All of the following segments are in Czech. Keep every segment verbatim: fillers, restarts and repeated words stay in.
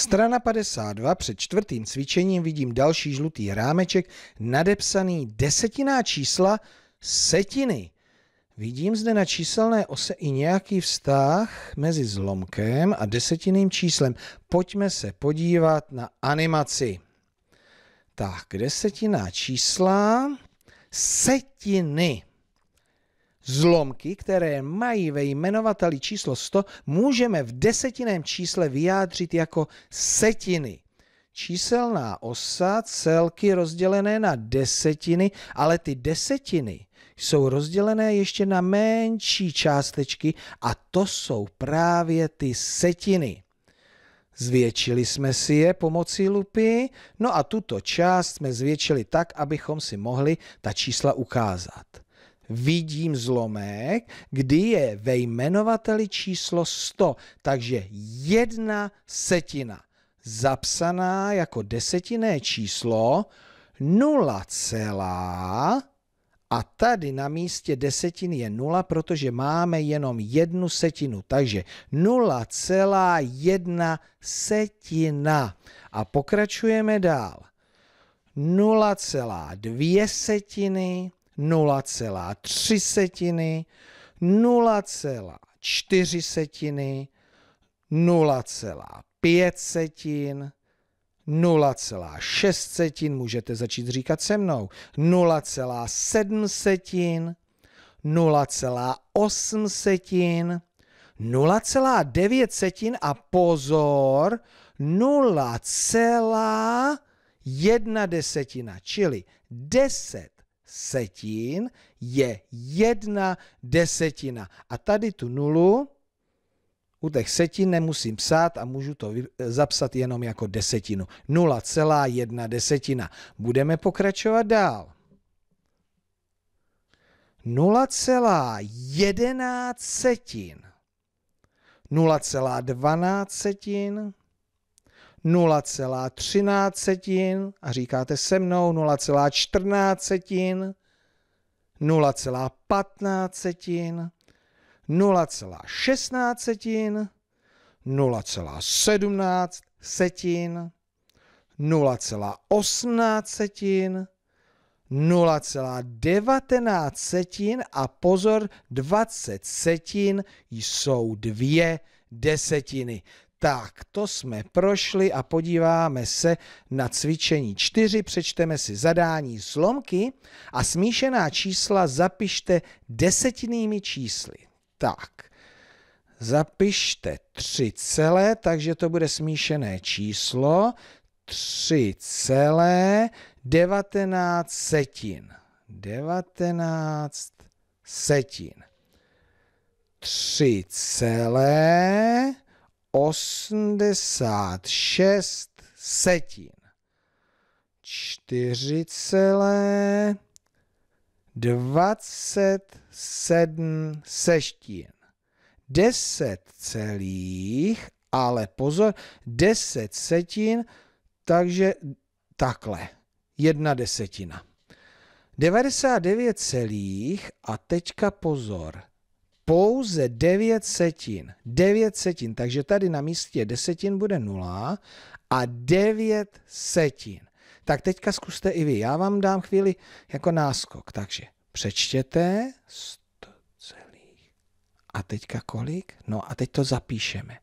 Strana padesát dva, před čtvrtým cvičením vidím další žlutý rámeček, nadepsaný desetinná čísla setiny. Vidím zde na číselné ose i nějaký vztah mezi zlomkem a desetinným číslem. Pojďme se podívat na animaci. Tak, desetinná čísla, setiny. Zlomky, které mají ve jmenovateli číslo sto, můžeme v desetinném čísle vyjádřit jako setiny. Číselná osa, celky rozdělené na desetiny, ale ty desetiny jsou rozdělené ještě na menší částečky a to jsou právě ty setiny. Zvětšili jsme si je pomocí lupy, no a tuto část jsme zvětšili tak, abychom si mohli ta čísla ukázat. Vidím zlomek, kdy je ve jmenovateli číslo sto, takže jedna setina, zapsaná jako desetinné číslo nula celá, a tady na místě desetiny je nula, protože máme jenom jednu setinu, takže nula celá jedna setina. A pokračujeme dál. nula celá dvě setiny, nula celá tři setiny, nula celá čtyři setiny, nula celá pět setin, nula celá šest setin, můžete začít říkat se mnou, nula celá sedm setin, nula celá osm setin, nula celá devět setin a pozor, nula celá jedna desetina, čili deset setin je jedna desetina. A tady tu nulu u těch setin nemusím psát a můžu to zapsat jenom jako desetinu. nula celá jedna desetina. Budeme pokračovat dál. nula celá jedenáct setin, nula celá dvanáct setin, nula celá třináct setin a říkáte se mnou nula celá čtrnáct setin, nula celá patnáct setin, nula celá šestnáct setin, nula celá sedmnáct setin, nula celá osmnáct setin, nula celá devatenáct setin a pozor, dvacet setin jsou dvě desetiny. Tak, to jsme prošli a podíváme se na cvičení čtyři, přečteme si zadání zlomky a smíšená čísla zapište desetinnými čísly. Tak, zapište tři celé, takže to bude smíšené číslo tři celá devatenáct setin. devatenáct setin. tři celá osmdesát šest setin, čtyři celá dvacet sedm setin, deset celých, ale pozor, deset setin, takže takhle, jedna desetina. devadesát devět celých a teďka pozor. Pouze devět setin, devět setin, takže tady na místě desetin bude nula a devět setin. Tak teďka zkuste i vy, já vám dám chvíli jako náskok, takže přečtěte sto celých a teďka kolik? No a teď to zapíšeme.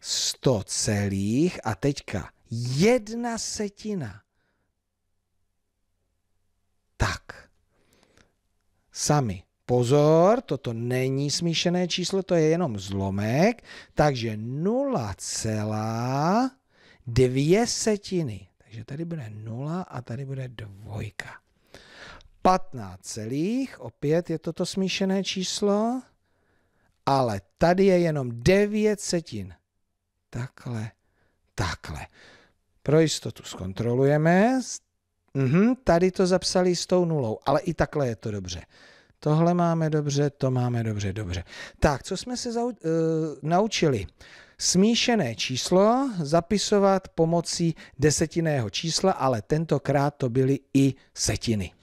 sto celých a teďka jedna setina. Tak, sami. Pozor, toto není smíšené číslo, to je jenom zlomek, takže nula celá dvě setiny. Takže tady bude nula a tady bude dvojka. patnáct celých, opět je toto smíšené číslo, ale tady je jenom devět setin. Takhle, takhle. Pro jistotu zkontrolujeme. Mhm, tady to zapsali s tou nulou, ale i takhle je to dobře. Tohle máme dobře, to máme dobře, dobře. Tak, co jsme se zau, e, naučili? Smíšené číslo zapisovat pomocí desetinného čísla, ale tentokrát to byly i setiny.